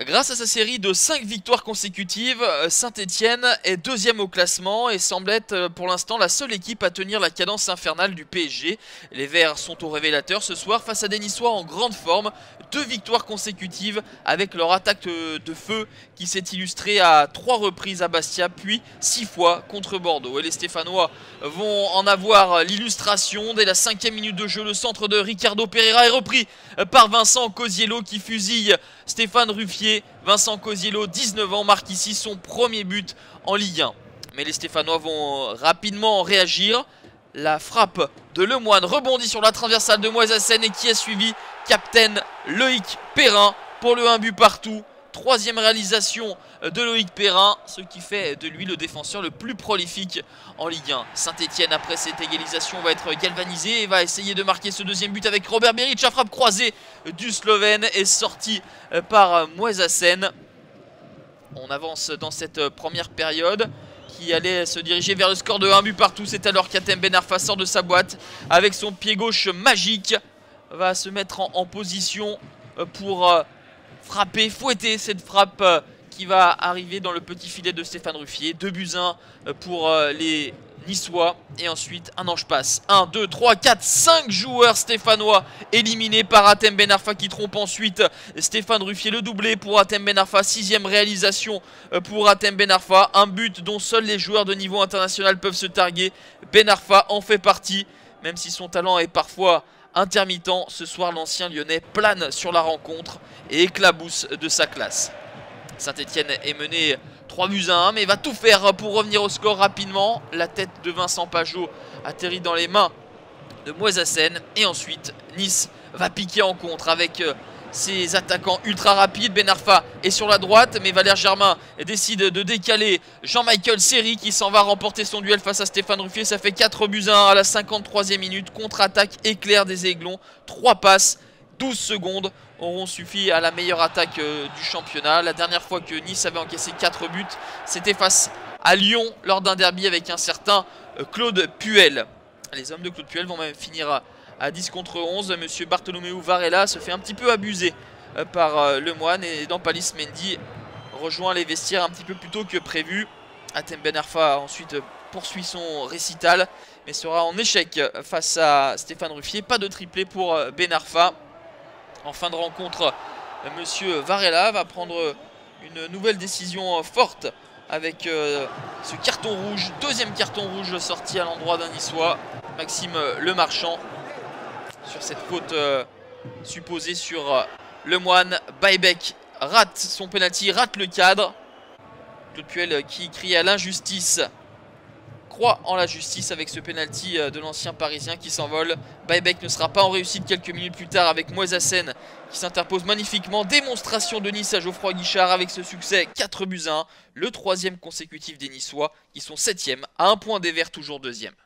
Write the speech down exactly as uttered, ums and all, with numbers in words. Grâce à sa série de cinq victoires consécutives, Saint-Etienne est deuxième au classement et semble être pour l'instant la seule équipe à tenir la cadence infernale du P S G. Les Verts sont au révélateur ce soir face à des Niçois en grande forme. Deux victoires consécutives avec leur attaque de feu qui s'est illustrée à trois reprises à Bastia, puis six fois contre Bordeaux. Et les Stéphanois vont en avoir l'illustration. Dès la cinquième minute de jeu, le centre de Ricardo Pereira est repris par Vincent Koziello qui fusille Stéphane Ruffier. Vincent Koziello, dix-neuf ans, marque ici son premier but en Ligue un. Mais les Stéphanois vont rapidement réagir. La frappe de Lemoine rebondit sur la transversale de Mouez Hassen et qui est suivi capitaine Loïc Perrin pour le un but partout. Troisième réalisation de Loïc Perrin, ce qui fait de lui le défenseur le plus prolifique en Ligue un. Saint-Etienne, après cette égalisation, va être galvanisé et va essayer de marquer ce deuxième but avec Robert Beric. La frappe croisée du Slovène est sortie par Mouez Hassen. On avance dans cette première période qui allait se diriger vers le score de un but partout. C'est alors qu'Hatem Ben Arfa sort de sa boîte avec son pied gauche magique. Va se mettre en, en position pour... frapper, fouetter cette frappe qui va arriver dans le petit filet de Stéphane Ruffier. deux buts à un pour les Niçois. Et ensuite, un ange passe. un, deux, trois, quatre, cinq joueurs stéphanois éliminés par Hatem Ben Arfa qui trompe ensuite Stéphane Ruffier. Le doublé pour Hatem Ben Arfa. Sixième réalisation pour Hatem Ben Arfa. Un but dont seuls les joueurs de niveau international peuvent se targuer. Ben Arfa en fait partie, même si son talent est parfois... intermittent, ce soir l'ancien lyonnais plane sur la rencontre et éclabousse de sa classe. Saint-Etienne est mené trois buts à un mais va tout faire pour revenir au score rapidement. La tête de Vincent Pajot atterrit dans les mains de Mouez Hassen et ensuite Nice va piquer en contre avec ses attaquants ultra rapides. Ben Arfa est sur la droite mais Valère Germain décide de décaler Jean Michael Seri qui s'en va remporter son duel face à Stéphane Ruffier. Ça fait quatre buts à un à la cinquante-troisième minute. Contre-attaque éclair des Aiglons. trois passes, douze secondes auront suffi à la meilleure attaque du championnat. La dernière fois que Nice avait encaissé quatre buts, c'était face à Lyon lors d'un derby avec un certain Claude Puel. Les hommes de Claude Puel vont même finir à à dix contre onze, monsieur Bartolomeu Varela se fait un petit peu abuser par Lemoine et Nampalys Mendy rejoint les vestiaires un petit peu plus tôt que prévu. Hatem Ben Arfa ensuite poursuit son récital mais sera en échec face à Stéphane Ruffier. Pas de triplé pour Ben Arfa. En fin de rencontre, monsieur Varela va prendre une nouvelle décision forte avec euh, ce carton rouge. Deuxième carton rouge sorti à l'endroit d'un Niçois, Maxime Le Marchand, sur cette faute euh, supposée sur euh, Lemoine. Baybeck rate son penalty, rate le cadre. Claude Puel euh, qui crie à l'injustice croit en la justice avec ce penalty euh, de l'ancien Parisien qui s'envole. Baybeck ne sera pas en réussite quelques minutes plus tard avec Mouez Hassen qui s'interpose magnifiquement. Démonstration de Nice à Geoffroy Guichard avec ce succès quatre buts à un. Le troisième consécutif des Niçois qui sont septième à un point des Verts, toujours deuxième.